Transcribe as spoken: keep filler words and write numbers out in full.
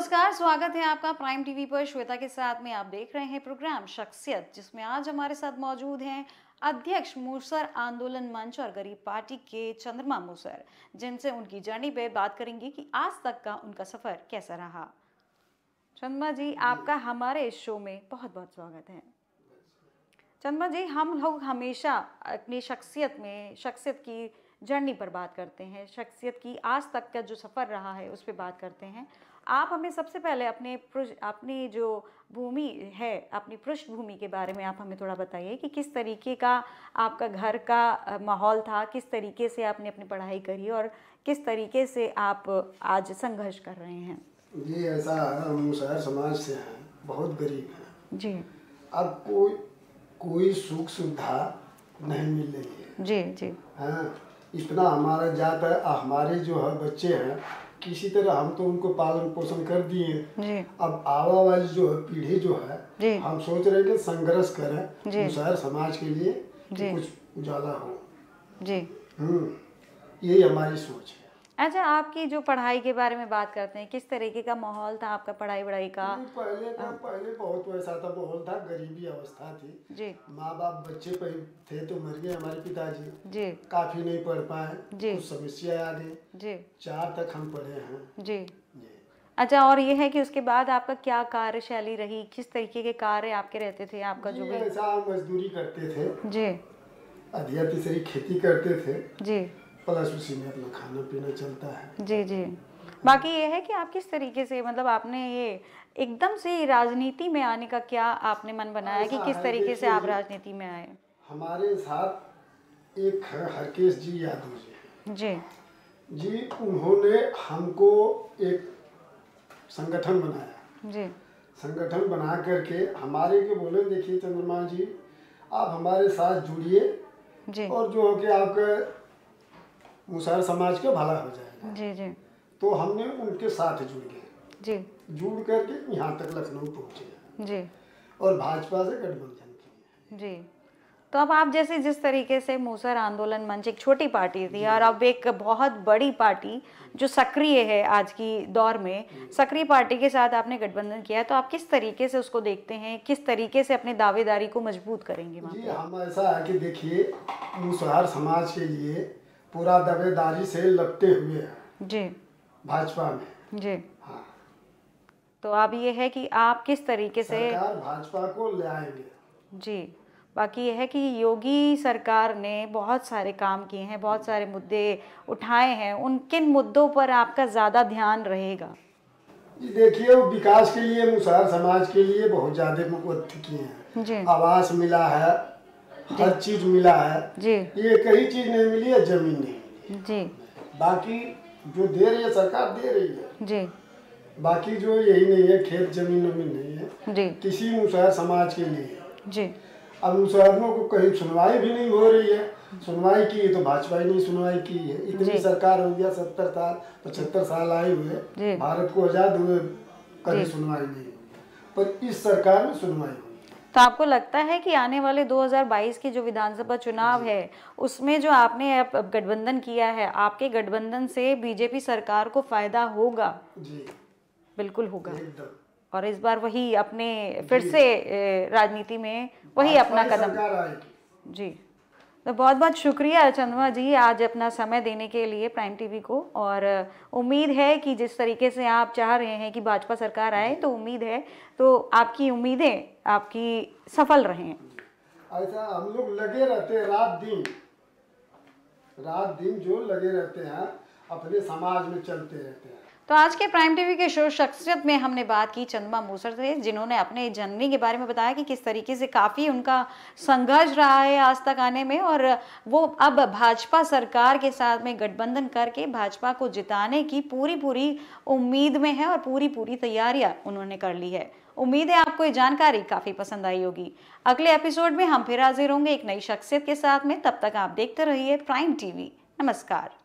नमस्कार, स्वागत है आपका प्राइम टीवी पर। श्वेता के साथ में आप देख रहे हैं प्रोग्राम शख्सियत, जिसमें आज हमारे साथ मौजूद हैं अध्यक्ष मूसर आंदोलन मंच और गरीब पार्टी के चंद्रमा मूसर, जिनसे उनकी जर्नी पे बात करेंगे कि आज तक का उनका सफर कैसा रहा। चंद्रमा जी, आपका हमारे इस शो में बहुत बहुत स्वागत है। चंद्रमा जी, हम लोग हमेशा अपनी शख्सियत में शख्सियत की जर्नी पर बात करते हैं, शख्सियत की आज तक का जो सफ़र रहा है उस पर बात करते हैं। आप हमें सबसे पहले अपने अपनी जो भूमि है, अपनी पृष्ठभूमि के बारे में आप हमें थोड़ा बताइए कि किस तरीके का आपका घर का माहौल था, किस तरीके से आपने अपनी पढ़ाई करी और किस तरीके से आप आज संघर्ष कर रहे हैं। जी, ऐसा मुसहर समाज से हैं, बहुत गरीब हैं जी। अब कोई कोई सुख सुविधा नहीं मिल रही है जी जी। हाँ, इतना हमारा जात है, हमारे जो है बच्चे हैं, किसी तरह हम तो उनको पालन पोषण कर दिए। अब आवा वाली जो है पीढ़ी जो है, हम सोच रहे हैं कि संघर्ष करें मुसहर समाज के लिए, कुछ उजाला हो जी। हम्म, यही हमारी सोच है। अच्छा, आपकी जो पढ़ाई के बारे में बात करते हैं, किस तरीके का माहौल था आपका पढ़ाई वढ़ाई का? पहले का पहले बहुत वैसा था माहौल था, गरीबी अवस्था थी। माँ बाप बच्चे पे थे तो मर गए हमारे पिताजी जी, काफी नहीं पढ़ पाए, कुछ समस्या आ गई जी, चार तक हम पढ़े हैं जी। अच्छा, और ये है कि उसके बाद आपका क्या कार्यशैली रही, किस तरीके के कार्य आपके रहते थे? आपका जो ऐसा मजदूरी करते थे जी, अधिया तीसरी खेती करते थे जी, प्लस उसी में अपना खाना पीना चलता है जी जी। बाकी ये है कि आप किस तरीके से, मतलब आपने ये एकदम से राजनीति में आने का क्या आपने मन बनाया कि किस तरीके से आप राजनीति में आए? हमारे साथ एक हरकेश जी यादव जी जी जी, उन्होंने हमको एक संगठन बनाया जी। संगठन बना करके हमारे के बोले, देखिए चंद्रमा जी, आप हमारे साथ जुड़िए जी, और जो कि आपका मुसहर समाज का भला हो जाएगा जी जी। तो हमने उनके साथ जुड़ गए जी, जुड़ करके यहाँ तक लखनऊ पहुँचे जी, और भाजपा से गठबंधन किया जी। तो अब आप जैसे जिस तरीके से मूसर आंदोलन मंच एक छोटी पार्टी थी और अब एक बहुत बड़ी पार्टी जो सक्रिय है आज की दौर में, सक्रिय पार्टी के साथ आपने गठबंधन किया, तो आप किस तरीके से उसको देखते हैं, किस तरीके से अपने दावेदारी को मजबूत करेंगे? जी, हम ऐसा है कि देखिए मुसहर समाज के लिए पूरा दावेदारी से लगते हुए हैं जी, भाजपा में जी। हाँ, तो अब ये है कि आप किस तरीके से सरकार भाजपा को ले आएंगे जी। बाकी यह है कि योगी सरकार ने बहुत सारे काम किए हैं, बहुत सारे मुद्दे उठाए हैं, उन किन मुद्दों पर आपका ज़्यादा ध्यान रहेगा? देखिए, विकास के लिए मुसहर समाज के लिए बहुत ज़्यादा मुकद्दर किए हैं जी। आवास मिला है, हर चीज मिला है जी, ये कहीं चीज नहीं मिली है, जमीन नहीं मिली जी। बाकी जो दे रही है सरकार दे रही है जी, बाकी जो यही नहीं है, खेत जमीन वमीन नहीं है जी, किसी मुसहर समाज के लिए जी। अब मुसहरों को कहीं सुनवाई भी नहीं हो रही है, सुनवाई की तो भाजपा ही नहीं सुनवाई की है। इतनी सरकार हो गया, सत्तर साल पचहत्तर साल आए हुए, भारत को आजाद हुए, कभी सुनवाई नहीं हुई, पर इस सरकार में सुनवाई हुई। तो आपको लगता है कि आने वाले दो हज़ार बाईस की जो विधानसभा चुनाव है उसमें जो आपने अब गठबंधन किया है, आपके गठबंधन से बीजेपी सरकार को फायदा होगा जी? बिल्कुल होगा, और इस बार वही अपने फिर से राजनीति में वही अपना कदम जी। तो बहुत बहुत शुक्रिया चंद्रमा जी, आज अपना समय देने के लिए प्राइम टीवी को, और उम्मीद है कि जिस तरीके से आप चाह रहे हैं कि भाजपा सरकार आए, तो उम्मीद है, तो आपकी उम्मीदें आपकी सफल रहें। ऐसा हम लोग लगे रहते हैं, रात दिन रात दिन जो लगे रहते हैं, अपने समाज में चलते रहते हैं। तो आज के प्राइम टीवी के शो शख्सियत में हमने बात की चंद्रमा मूसर से, जिन्होंने अपने जर्नी के बारे में बताया कि किस तरीके से काफ़ी उनका संघर्ष रहा है आज तक आने में, और वो अब भाजपा सरकार के साथ में गठबंधन करके भाजपा को जिताने की पूरी पूरी उम्मीद में है और पूरी पूरी तैयारियां उन्होंने कर ली है। उम्मीद है आपको ये जानकारी काफ़ी पसंद आई होगी। अगले एपिसोड में हम फिर हाजिर होंगे एक नई शख्सियत के साथ में, तब तक आप देखते रहिए प्राइम टीवी। नमस्कार।